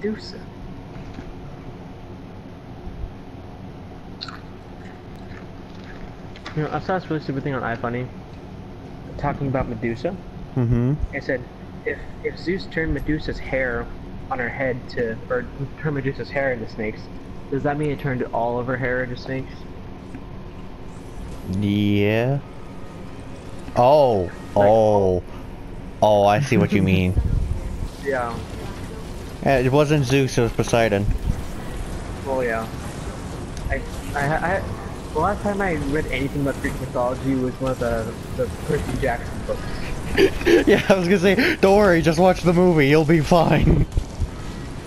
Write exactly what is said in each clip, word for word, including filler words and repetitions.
do so. You know, I saw this really stupid thing on iFunny talking about Medusa. Mm-hmm. It said, if if Zeus turned Medusa's hair on her head to, or turned Medusa's hair into snakes, does that mean it turned all of her hair into snakes? Yeah. Oh. Oh. Oh, I see what you mean. Yeah. It wasn't Zeus, it was Poseidon. Well, yeah. I, I, I, the last time I read anything about Greek mythology was one of the, the Percy Jackson books. Yeah, I was gonna say, don't worry, just watch the movie, you'll be fine.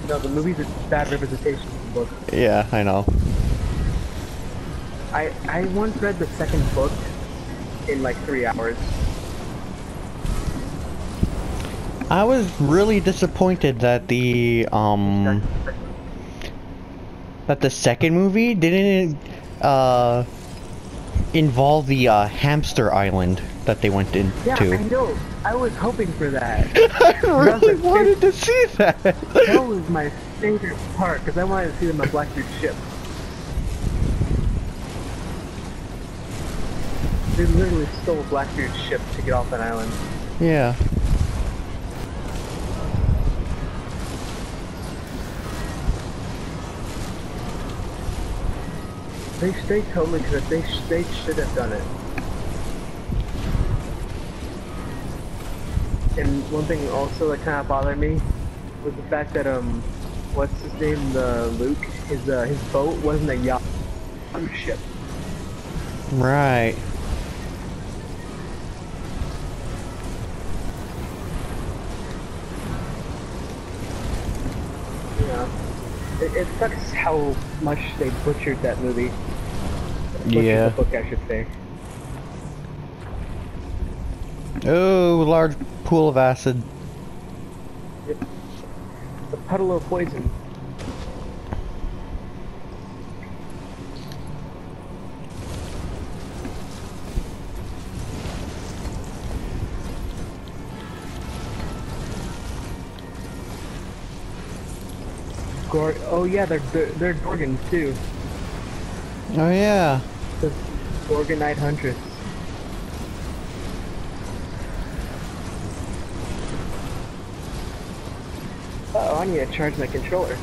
No, the movie's a bad representation of the book. Yeah, I know. I I once read the second book in like three hours. I was really disappointed that the um that the second movie didn't uh involve the uh, hamster island that they went into. Yeah, I know. I was hoping for that. I really that wanted favorite. to see that. That was my favorite part because I wanted to see them on Blackbeard's ship. They literally stole Blackbeard's ship to get off that island. Yeah. They, they totally could have, they, they should have done it. And one thing also that kind of bothered me was the fact that, um, what's his name, uh, Luke, his, uh, his boat wasn't a yacht, it was a ship. Right. It, it sucks how much they butchered that movie. Butchered yeah. The book, I should say. Oh, large pool of acid. Yep. It's a puddle of poison. Gor oh yeah, they're, they're they're Gorgons too. Oh yeah. The Gorgonide Hunters. Uh oh, I need to charge my controller.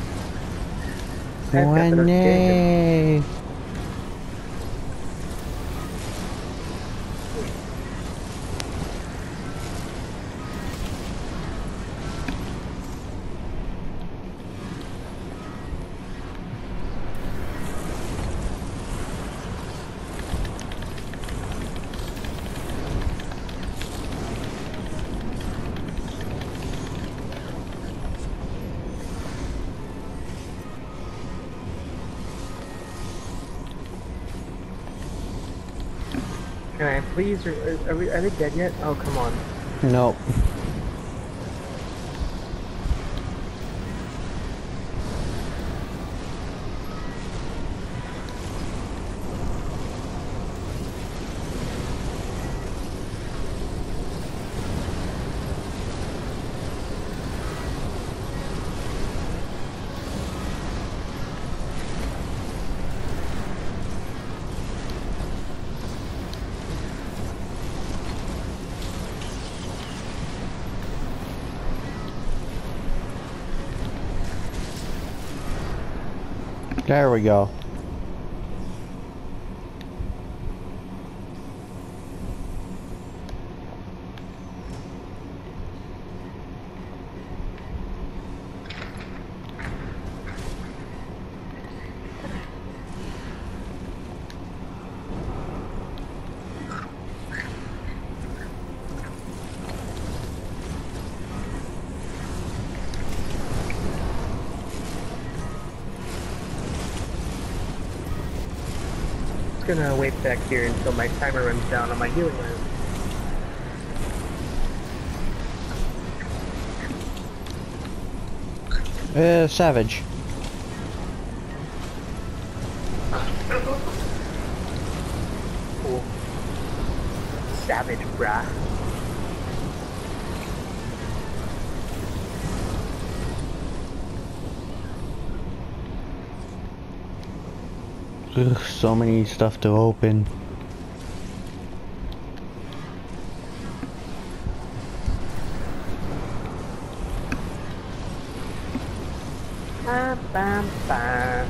One day. Can I please? Are, are, we, are they dead yet? Oh, come on. Nope. There we go. I'm gonna wait back here until my timer runs down on my healing room. Uh, savage. Cool. Savage, brah. Ugh, so many stuff to open. Bam, bam, bam.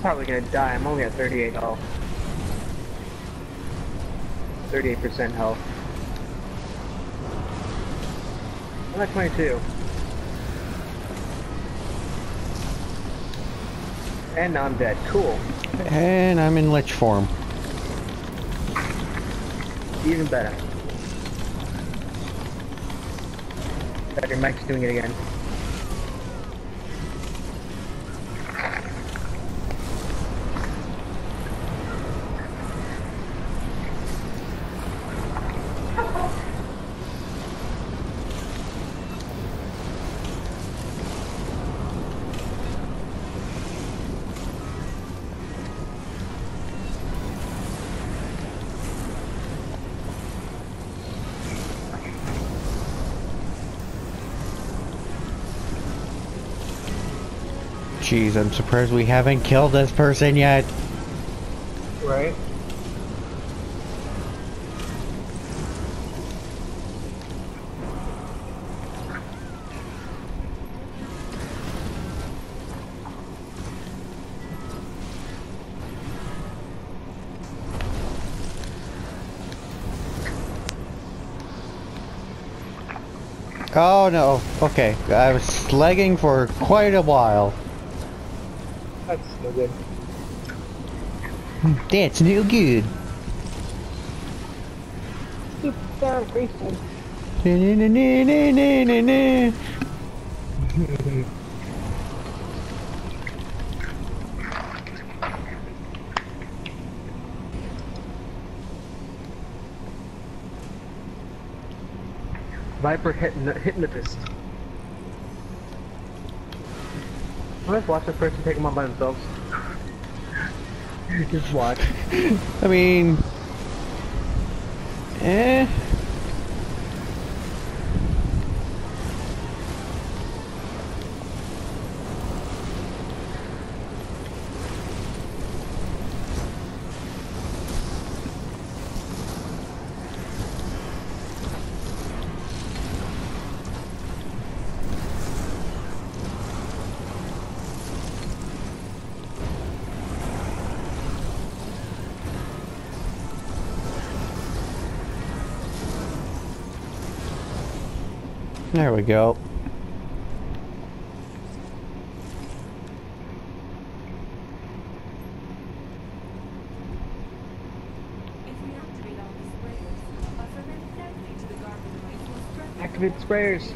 Probably gonna die. I'm only at thirty-eight health. thirty-eight percent health. I'm at twenty-two. And now I'm dead. Cool. And I'm in Lich form. Even better. Better Mike's doing it again. Jeez, I'm surprised we haven't killed this person yet. Right? Oh no, okay. I was slagging for quite a while. That's no good. That's no good. Stupid down, Grayson. Viper hypnotist. Let's watch the person take them on by themselves. Just watch. I mean... Eh... There we go. Activate sprayers.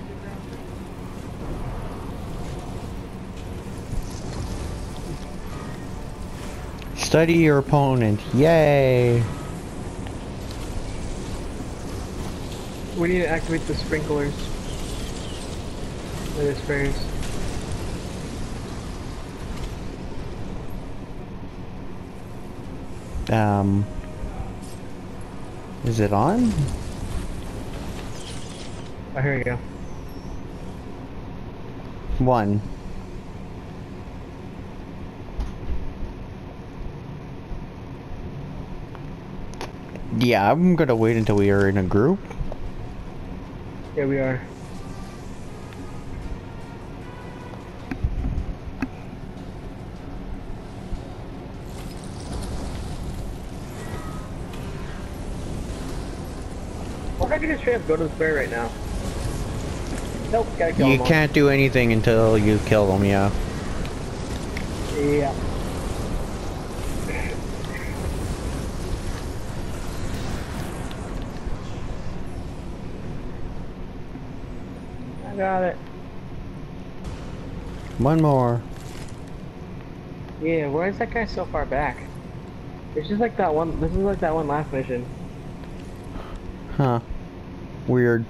Study your opponent. Yay! We need to activate the sprinklers. This phase. Um, is it on? Oh, here we go. One. Yeah, I'm gonna wait until we are in a group. Yeah, we are. Go to the spray right now. Nope, gotta kill you them can't all. Do anything until you kill them, yeah. Yeah. I got it. One more. Yeah, why is that guy so far back? It's just like that one. This is like that one last mission. Huh. Weird.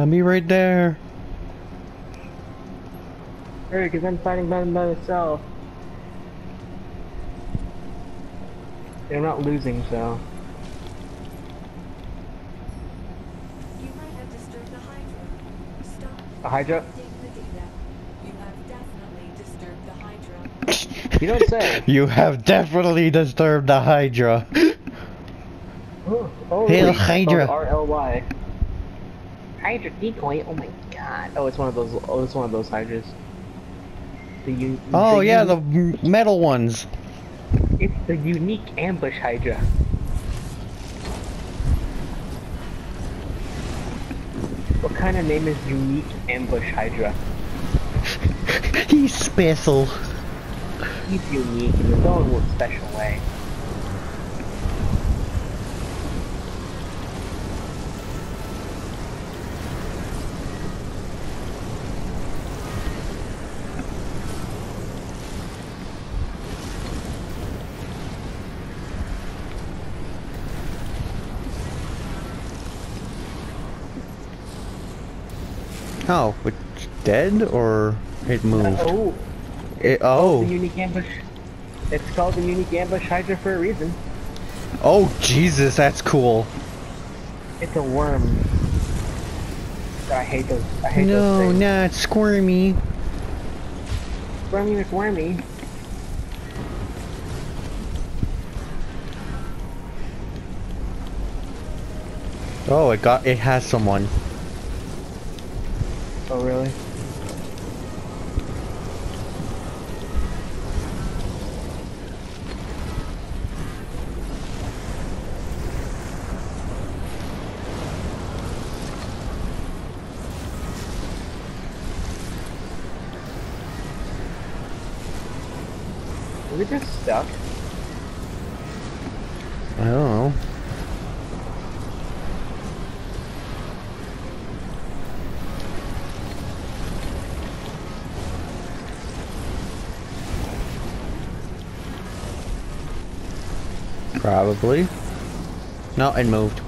I'll be right there. Hurry, because I'm fighting by myself. I'm not losing, so. You might have disturbed the Hydra. Stop. The Hydra? You have definitely disturbed the Hydra. You don't say. You have definitely disturbed the Hydra. Oh, oh, Hail Hydra. R L Y. Hydra decoy. Oh my god. Oh, it's one of those. Oh, it's one of those Hydras. The you. Oh the yeah, you the metal ones. It's the unique ambush Hydra. What kind of name is unique ambush Hydra? He's special. He's unique in his own special way. How? It's dead or it moved? Uh, oh. It, oh. It's called the unique ambush. It's called the unique ambush Hydra for a reason. Oh Jesus, that's cool. It's a worm. I hate those. I hate no, those things. No, nah, it's squirmy. Squirmy or squirmy. Oh, it got. It has someone. Oh really? Is it just stuck? I don't know. Probably. No, it moved.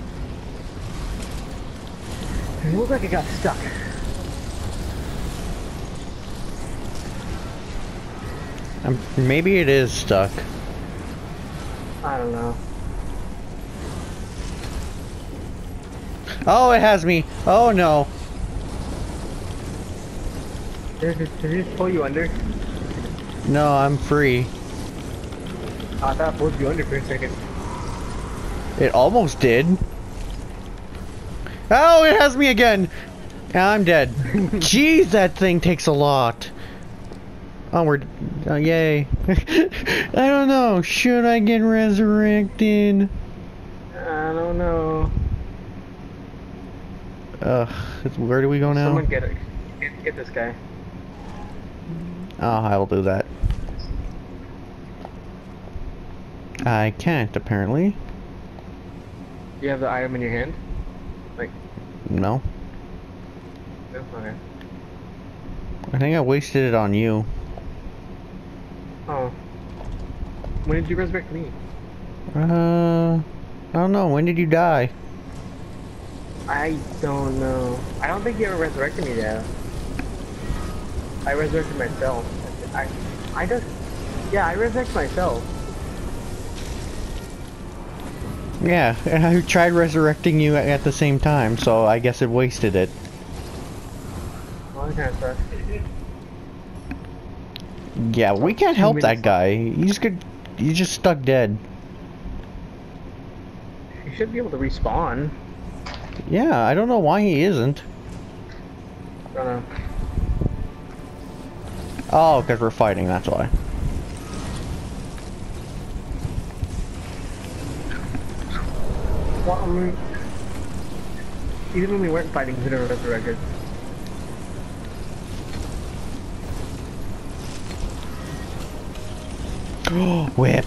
It looked like it got stuck. Um, maybe it is stuck. I don't know. Oh, it has me. Oh no. Did it, did it pull you under? No, I'm free. I thought it pulled you under for a second. It almost did. Oh, it has me again! I'm dead. Jeez, that thing takes a lot. Oh, we're... Oh, yay. I don't know. Should I get resurrected? I don't know. Ugh. Where do we go now? Someone get it. Get, get this guy. Oh, I will do that. I can't, apparently. You have the item in your hand? Like... No. No? Okay. I think I wasted it on you. Oh. When did you resurrect me? Uh... I don't know, when did you die? I don't know. I don't think you ever resurrected me though. I resurrected myself. I... I just... Yeah, I resurrected myself. Yeah, and I tried resurrecting you at the same time, so I guess it wasted it. Well, that kind of sucks. Yeah, we can't help that guy. He's good. He's just stuck dead. He should be able to respawn. Yeah, I don't know why he isn't. I don't know. Oh, because we're fighting. That's why. Well, I mean, even when we weren't fighting, he never resurrected. Oh, whip!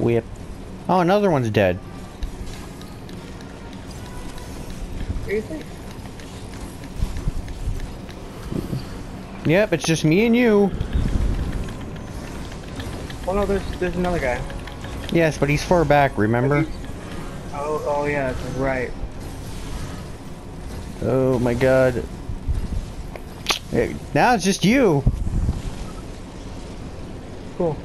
Whip. Oh, another one's dead. Seriously? Yep, it's just me and you. Oh no, there's there's another guy. Yes, but he's far back, remember? Oh, oh yeah, right. Oh my god. Hey, now it's just you. Cool.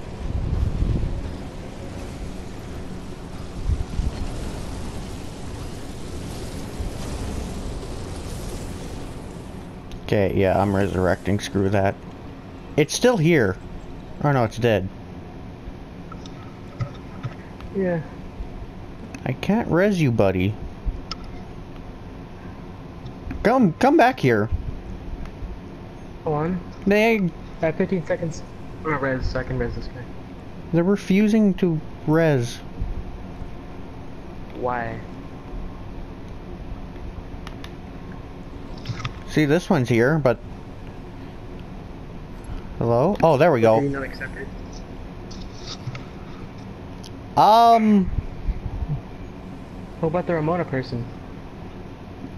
Okay, yeah, I'm resurrecting. Screw that. It's still here. Oh no, it's dead. Yeah. I can't res you, buddy. Come, come back here. Hold on. They... I have fifteen seconds. I'm gonna res, so I can res this guy. They're refusing to res. Why? See, this one's here, but... Hello? Oh, there we go. Did you not accept it? Um... What about the Ramona person?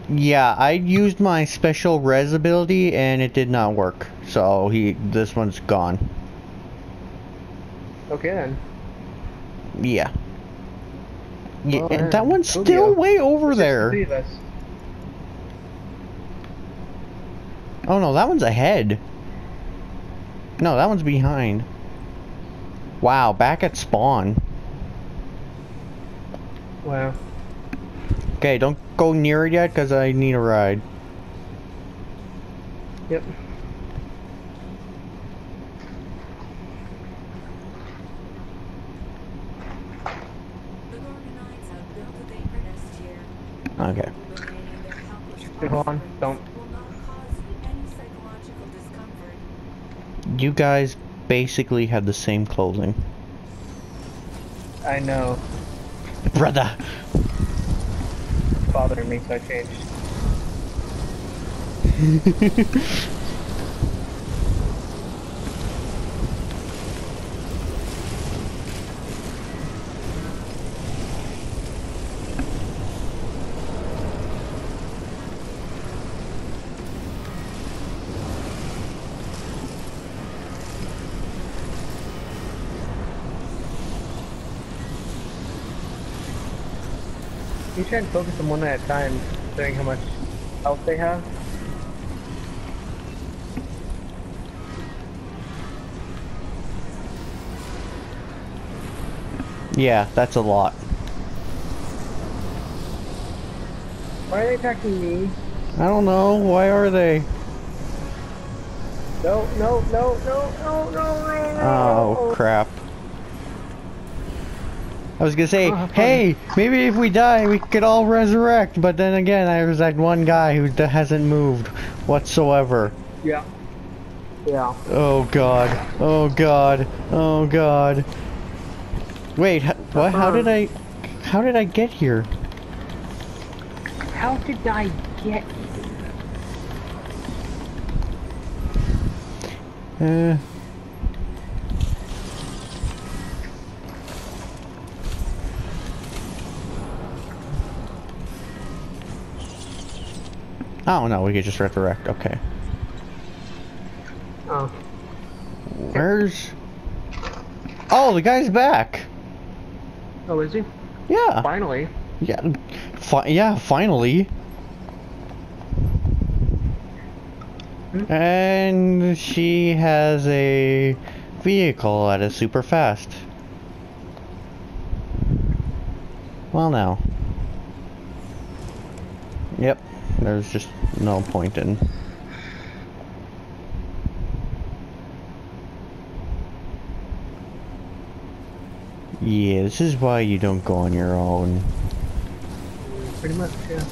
Yeah, I used my special res ability and it did not work. So he, this one's gone. Okay then. Yeah. Yeah, well, and that one's Rubio. Still way over it's there. Oh no, that one's ahead. No, that one's behind. Wow, back at spawn. Wow. Okay, don't go near it yet because I need a ride. Yep. Okay. Hold on, don't. You guys basically have the same clothing. I know. Brother! Bothering me, so I changed. You try and focus on one at a time, considering how much health they have. Yeah, that's a lot. Why are they attacking me? I don't know. Why are they? No, no, no, no, no, no, no, no. Oh, crap. I was gonna say, oh, hey, maybe if we die, we could all resurrect. But then again, I was like one guy who hasn't moved whatsoever. Yeah. Yeah. Oh god. Oh god. Oh god. Wait. What? How did I? How did I get here? How did I get? Uh. Oh no, we could just resurrect, okay. Oh. Where's... Oh, the guy's back! Oh, is he? Yeah. Finally. Yeah, fi yeah finally. Hmm? And she has a vehicle that is super fast. Well, now. Yep. There's just no point in. Yeah, this is why you don't go on your own. Pretty much, yeah.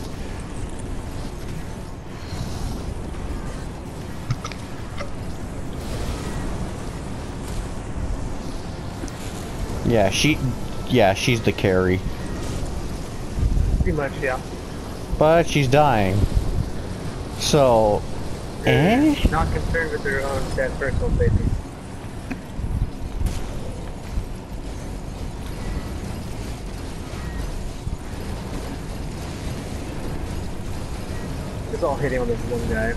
Yeah, she, yeah, she's the carry. Pretty much, yeah. But she's dying. So, eh? Not concerned with her own sad personal safety. it's all hitting on this one guy.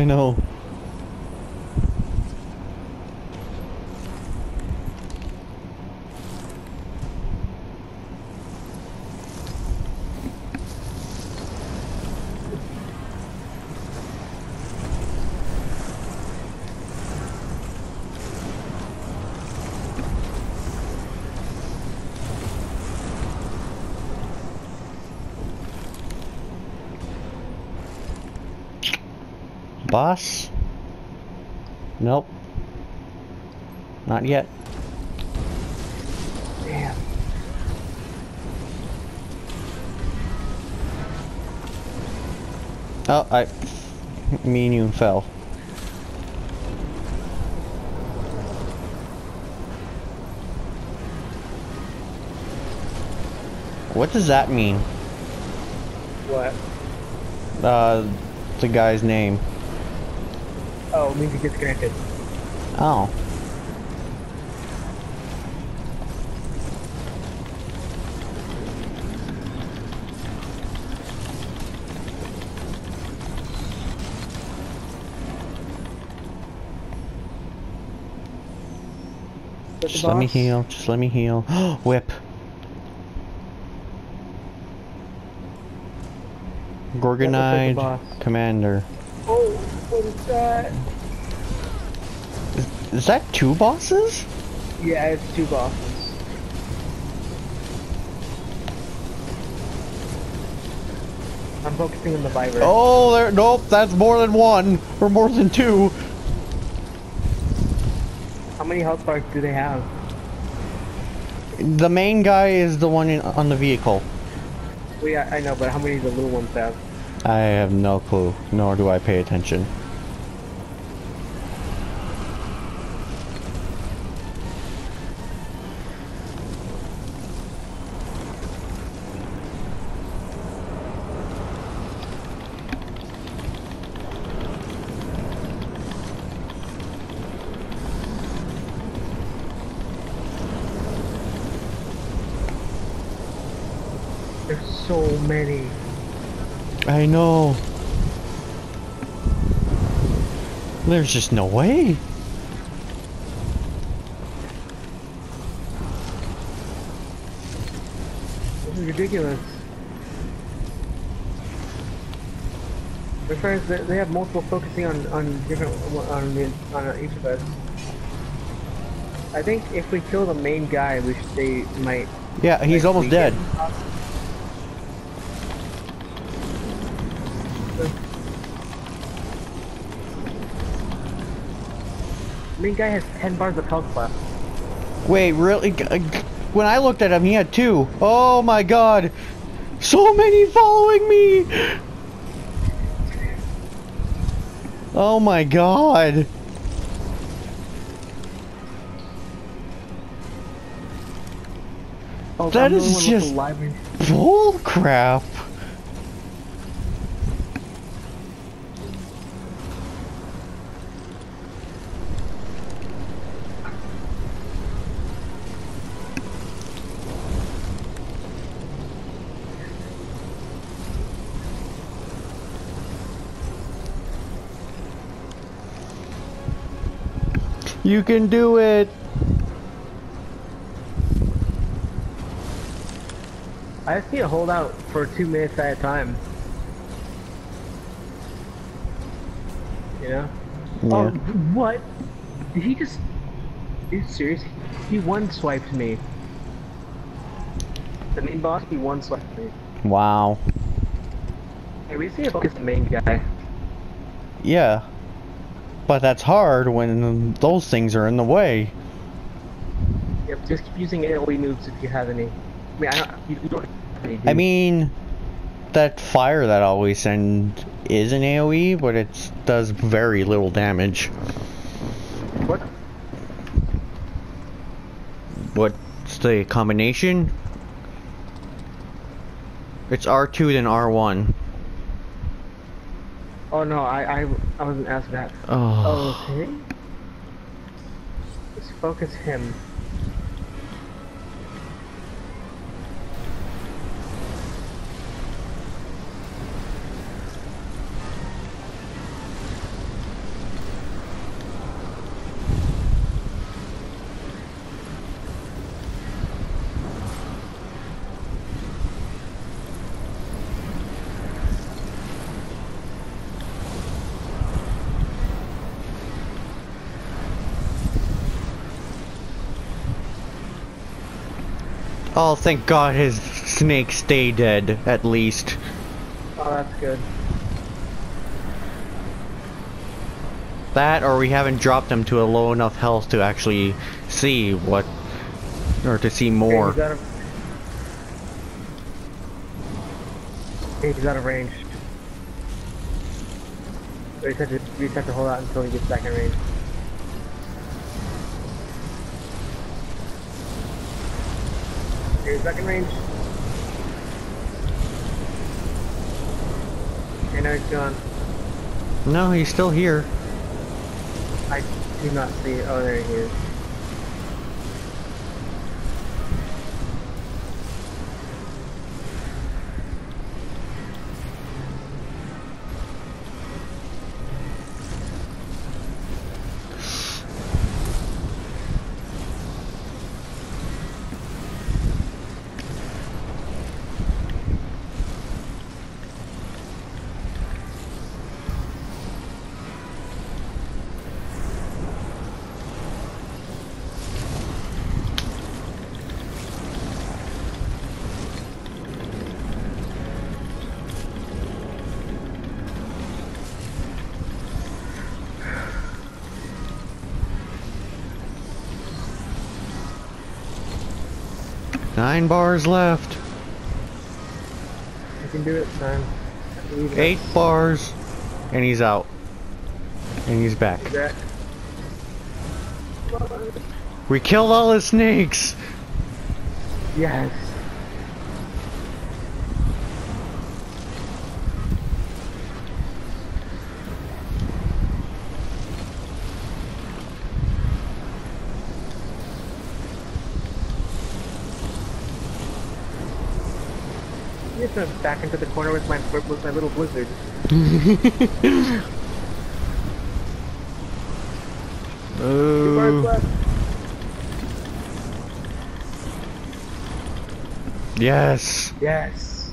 I know. Boss? Nope. Not yet. Damn. Oh, I... me and you fell. What does that mean? What? Uh, the guy's name. Oh, it means it gets granted. Oh. Just let me heal. Just let me heal. Whip. Gorgonide Commander. Oh, what is that? Is, is that two bosses? Yeah, it's two bosses. I'm focusing on the vibrate. Oh, there, nope, that's more than one, or more than two. How many health bars do they have? The main guy is the one in, on the vehicle. Well, yeah, I know, but how many of the little ones have? I have no clue, nor do I pay attention. There's so many. I know. There's just no way. This is ridiculous. Besides, they have multiple focusing on on different on the, on each of us. I think if we kill the main guy, we should, they might. Yeah, he's almost dead. The main guy has ten bars of health left. Wait, really? When I looked at him, he had two. Oh my god! So many following me! Oh my god! Oh, that I'm is just bull crap. You can do it! I just need to hold out for two minutes at a time. You know? Yeah. Oh, what? Did he just... Are you serious? He one-swiped me. The main boss, he one-swiped me. Wow. Hey, we just need to focus on the main guy. Yeah. But that's hard when those things are in the way. Yep, just keep using AoE moves if you have any. I mean, I don't, you, you don't have any, do you? I mean, that fire that I always send is an AoE, but it does very little damage. What? What's the combination? It's R two then R one. Oh no, I, I, I wasn't asked that. Oh. Okay. Let's focus him. Oh, thank God his snakes stay dead, at least. Oh, that's good. That, or we haven't dropped him to a low enough health to actually see what, or to see more. He's out of, he's out of range. We just, have to, we just have to hold out until he gets back in range. He's back in range. Okay, now he's gone. No, he's still here. I do not see. Oh, there he is. Nine bars left. You can do it, son. Eight that. bars, and he's out. And he's back. He's back. We killed all the snakes. Yes. Back into the corner with my with my little blizzard. Two bars left. Yes. Yes.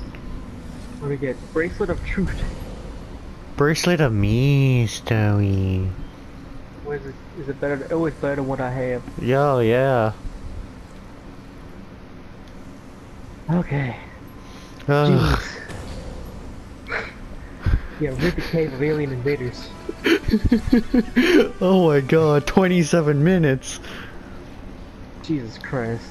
What do we get? Bracelet of truth. Bracelet of mystery. What is it? Is it better? To, oh, it's better than what I have. Yo, yeah. Okay. Uh. Yeah, rip the cave of alien invaders. Oh my God, twenty-seven minutes. Jesus Christ.